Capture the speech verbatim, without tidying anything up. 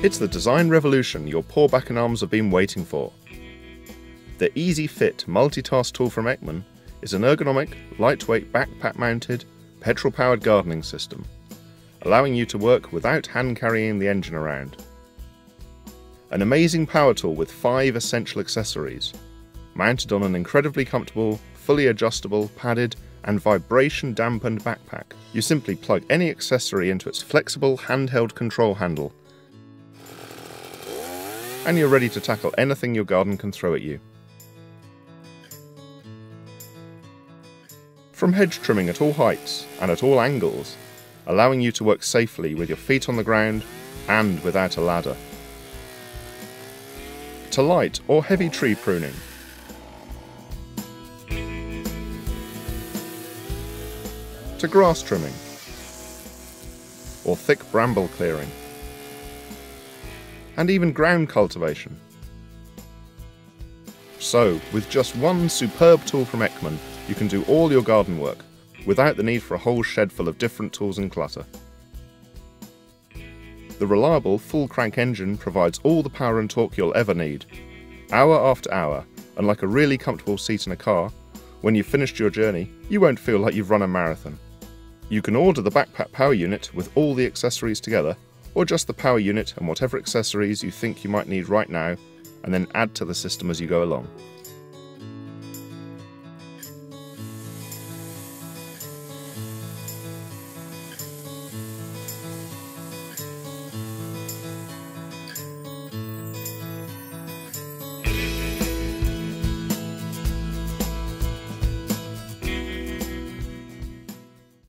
It's the design revolution your poor back and arms have been waiting for. The Easy-Fit multitask tool from Eckman is an ergonomic, lightweight, backpack-mounted, petrol-powered gardening system, allowing you to work without hand-carrying the engine around. An amazing power tool with five essential accessories, mounted on an incredibly comfortable, fully adjustable, padded and vibration-dampened backpack. You simply plug any accessory into its flexible handheld control handle and you're ready to tackle anything your garden can throw at you. From hedge trimming at all heights and at all angles, allowing you to work safely with your feet on the ground and without a ladder, to light or heavy tree pruning, to grass trimming or thick bramble clearing, and even ground cultivation. So, with just one superb tool from Eckman, you can do all your garden work without the need for a whole shed full of different tools and clutter. The reliable full-crank engine provides all the power and torque you'll ever need, hour after hour, and like a really comfortable seat in a car, when you've finished your journey, you won't feel like you've run a marathon. You can order the backpack power unit with all the accessories together, or just the power unit and whatever accessories you think you might need right now, and then add to the system as you go along.